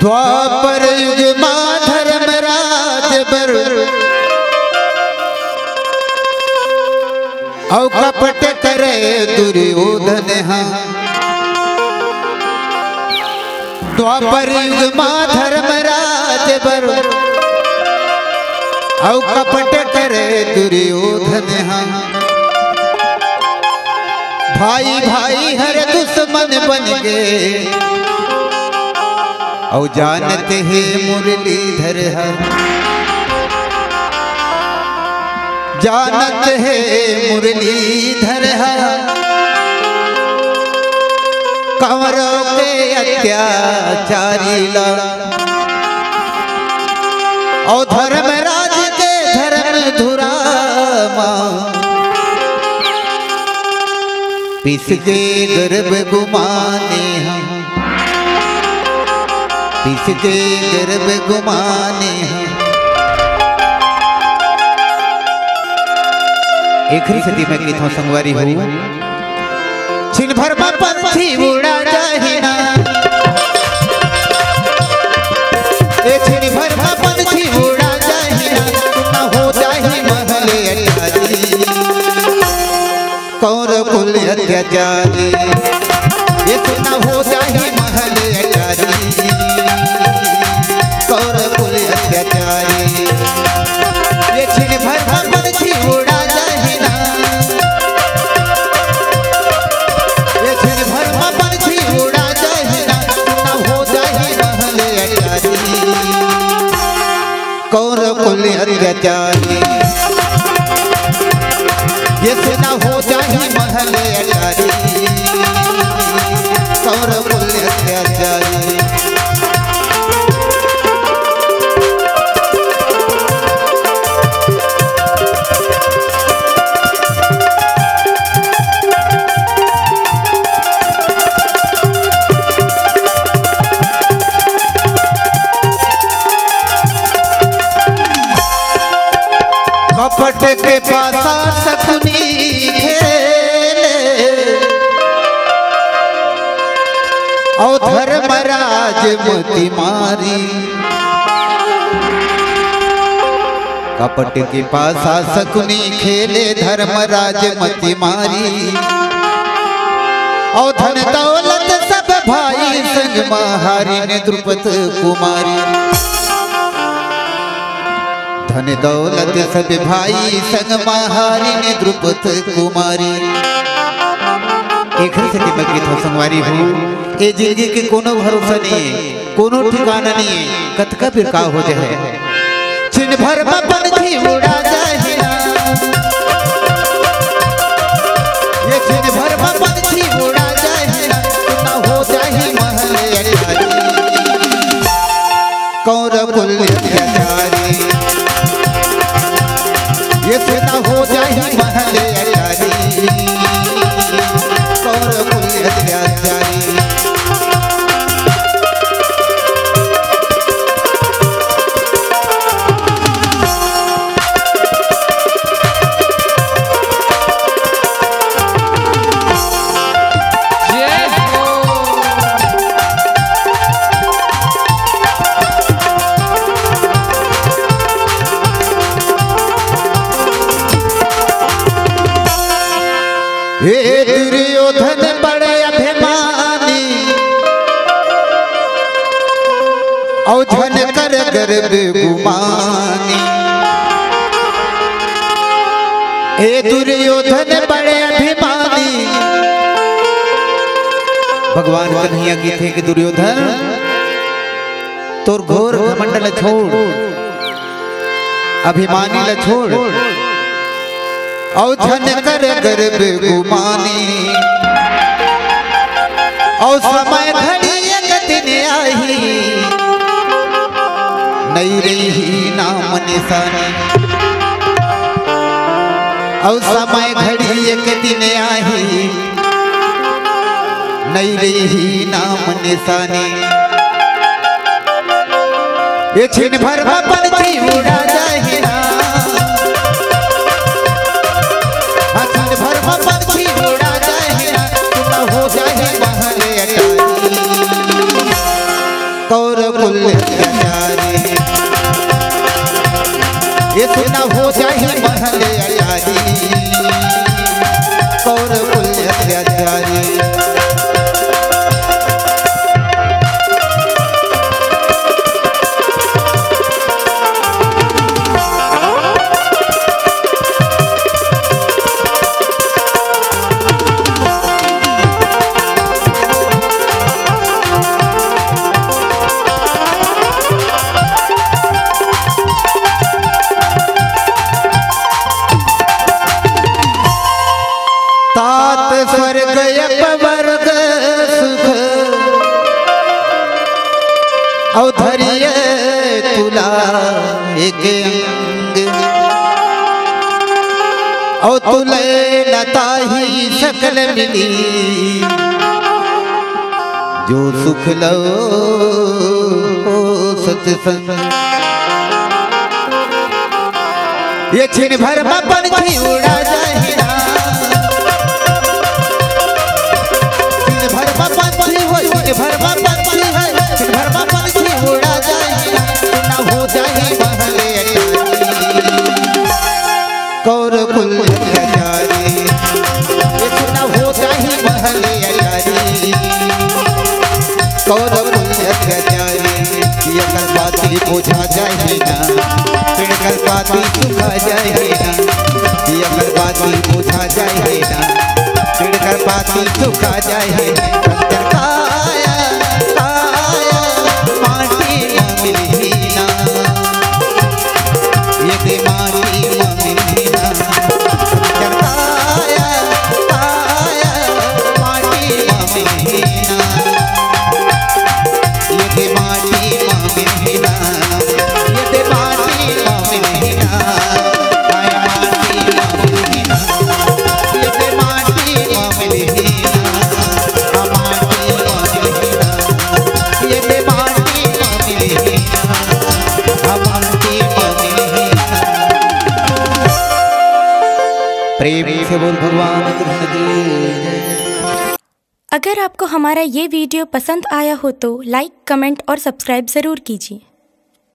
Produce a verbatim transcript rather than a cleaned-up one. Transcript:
द्वापर युग मां धर्मराज बर औ कपट करे दुर्योधन हा। द्वापर युग मां धर्मराज बर औ कपट करे दुर्योधन हा। भाई भाई हर दुश्मन बन गए औ जानते हैं मुरलीधर है। जानते हैं मुरलीधर है कौरव के अत्याचारी ला और धर्मराज के धर्म धुरामा पिस के गर्भ गुमाने हम इसके गर्भ गुमाने हैं। एक ही सदी में गीतों संगवारी हुई छिन भर में पंछी उड़ा जाहि ना ए छिन भर में पंछी उड़ा जाहि ना ना हो जाहि महल अटारी कौरव कुल अत्याचारी ये ना हो जाहि महल अटारी ये छिन भर पंछी उड़ा जाहि ना ये छिन भर पंछी उड़ा जाहि ना ना हो जाहि महल अटारी कौरव कुल अत्याचारी ये ना हो जाहि महल अटारी कौरव कुल अत्याचारी कपट के पासा सकुनी खेले औ धर्मराज मोती मारी कपट के पासा सकुनी खेले धर्मराज मोती मारी औ धन दौलत सब भाई संग महारी ने द्रुपद कुमारी धन दौलत सब भाई संग महारी ने द्रुपद कुमारी एक से संगवारी ए जिंदगी के कोनो भरोसा नहीं है कोनो ठिकाना नहीं है कतका फिर का हो जाए छिन भर पंछी उड़ा जाहि ना ये छिन भर पंछी उड़ा जाहि ना ना हो जाहि महल अटारी कौरव कुल अत्याचारी ये ना हो जाहि महल अटारी कौरव कुल अत्याचारी दुर्योधन बड़े अभिमानी औ धन कर गर्भ गुमानी ए दुर्योधन बड़े अभिमानी भगवान कन्हैया की थे कि दुर्योधन तोर घोर घमंड छोड़ अभिमानी ल छोड़ औ धन कर गर्भ गुमानी औ समय घड़ी गति ने आई नहीं रही नाम निशानी औ समय घड़ी गति ने आई नहीं रही नाम निशानी ये छिन भर पंछी उड़ा जाहि ना पंछी उड़ा जाहि ना ना हो जाहि महल अटारी कौरव कुल जो सुख लो सत्संग ये क्षण भर में पंखी उड़ा जाए ना क्षण भर में पंखी हो क्षण भर में पंखी है क्षण भर में पंखी उड़ा जाए ना हो जाए महले कौर कुल कौरव ये गलबाती बोझा जाए ना फिर गलबाती सुखा जाए ना ये गलबाती बोझा जाए ना फिर गलबाती सुखा जाए काया काया माटी न मिली ना ये माटी न मिली बोल भगवान। अगर आपको हमारा ये वीडियो पसंद आया हो तो लाइक, कमेंट और सब्सक्राइब ज़रूर कीजिए।